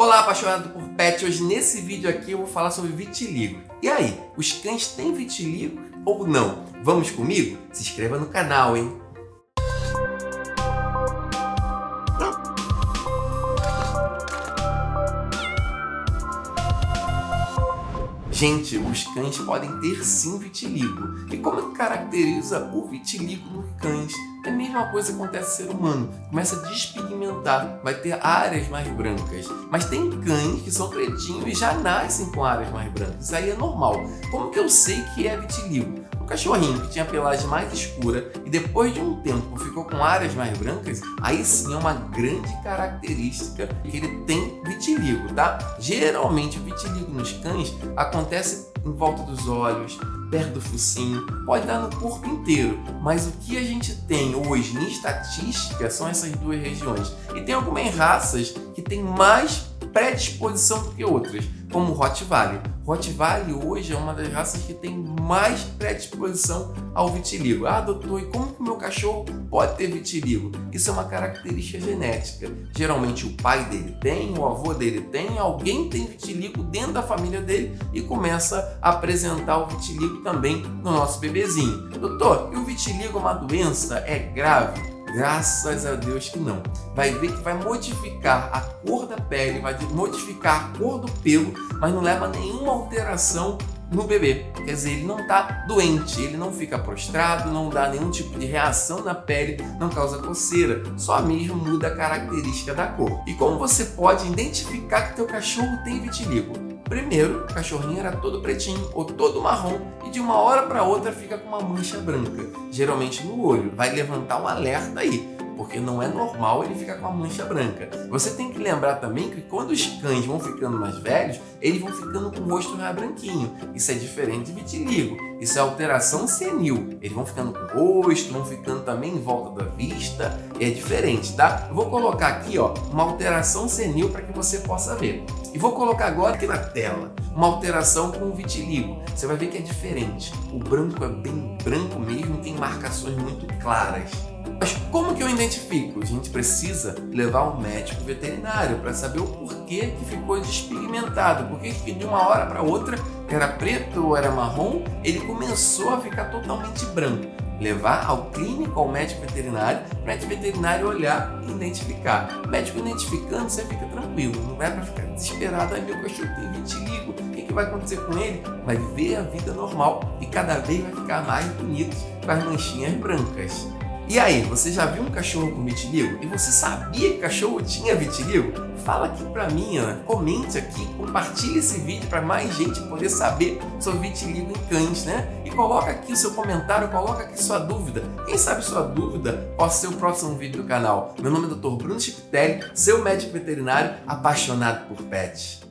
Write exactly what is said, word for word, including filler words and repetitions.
Olá, apaixonado por pet! Hoje nesse vídeo aqui eu vou falar sobre vitiligo. E aí, os cães têm vitiligo ou não? Vamos comigo? Se inscreva no canal, hein? Gente, os cães podem ter sim vitiligo. E como é que caracteriza o vitiligo nos cães? A mesma coisa acontece no ser humano, começa a despigmentar, vai ter áreas mais brancas. Mas tem cães que são pretinhos e já nascem com áreas mais brancas, isso aí é normal. Como que eu sei que é vitiligo? Um cachorrinho que tinha pelagem mais escura e depois de um tempo ficou com áreas mais brancas, aí sim é uma grande característica que ele tem vitiligo, tá? Geralmente o vitiligo nos cães acontece em volta dos olhos, perto do focinho, pode dar no corpo inteiro, mas o que a gente tem hoje em estatística são essas duas regiões. E tem algumas raças que tem mais predisposição do que outras, como o Rottweiler. Rottweiler hoje é uma das raças que tem mais predisposição ao vitiligo. Ah, doutor, e como que o meu cachorro pode ter vitiligo? Isso é uma característica genética. Geralmente o pai dele tem, o avô dele tem, alguém tem vitiligo dentro da família dele e começa a apresentar o vitiligo também no nosso bebezinho. Doutor, e o vitiligo é uma doença? É grave? Graças a Deus que não. Vai ver que vai modificar a cor da pele, vai modificar a cor do pelo, mas não leva a nenhuma alteração no bebê. Quer dizer, ele não está doente, ele não fica prostrado, não dá nenhum tipo de reação na pele, não causa coceira, só mesmo muda a característica da cor. E como você pode identificar que teu cachorro tem vitiligo? Primeiro, o cachorrinho era todo pretinho ou todo marrom e de uma hora para outra fica com uma mancha branca, geralmente no olho. Vai levantar um alerta aí, porque não é normal ele ficar com uma mancha branca. Você tem que lembrar também que quando os cães vão ficando mais velhos, eles vão ficando com o rosto mais branquinho. Isso é diferente de vitiligo. Isso é alteração senil. Eles vão ficando com o rosto, vão ficando também em volta da vista. É diferente, tá? Eu vou colocar aqui, ó, uma alteração senil para que você possa ver. E vou colocar agora aqui na tela uma alteração com o vitiligo. Você vai ver que é diferente. O branco é bem branco mesmo, tem marcações muito claras. Mas como que eu identifico? A gente precisa levar um médico veterinário para saber o porquê que ficou despigmentado, porque de uma hora para outra era preto ou era marrom, ele começou a ficar totalmente branco. Levar ao clínico, ao médico veterinário, para o médico veterinário olhar e identificar. O médico identificando, você fica tranquilo, não é para ficar desesperado, ai meu cachorro tem vitiligo, o que, que vai acontecer com ele? Vai viver a vida normal e cada vez vai ficar mais bonito com as manchinhas brancas. E aí, você já viu um cachorro com vitiligo? E você sabia que cachorro tinha vitiligo? Fala aqui pra mim, Ana. Comente aqui, compartilhe esse vídeo para mais gente poder saber sobre vitiligo em cães, né? E coloca aqui o seu comentário, coloca aqui sua dúvida. Quem sabe sua dúvida possa ser o próximo vídeo do canal. Meu nome é doutor Bruno Chipitelli, seu médico veterinário apaixonado por pets.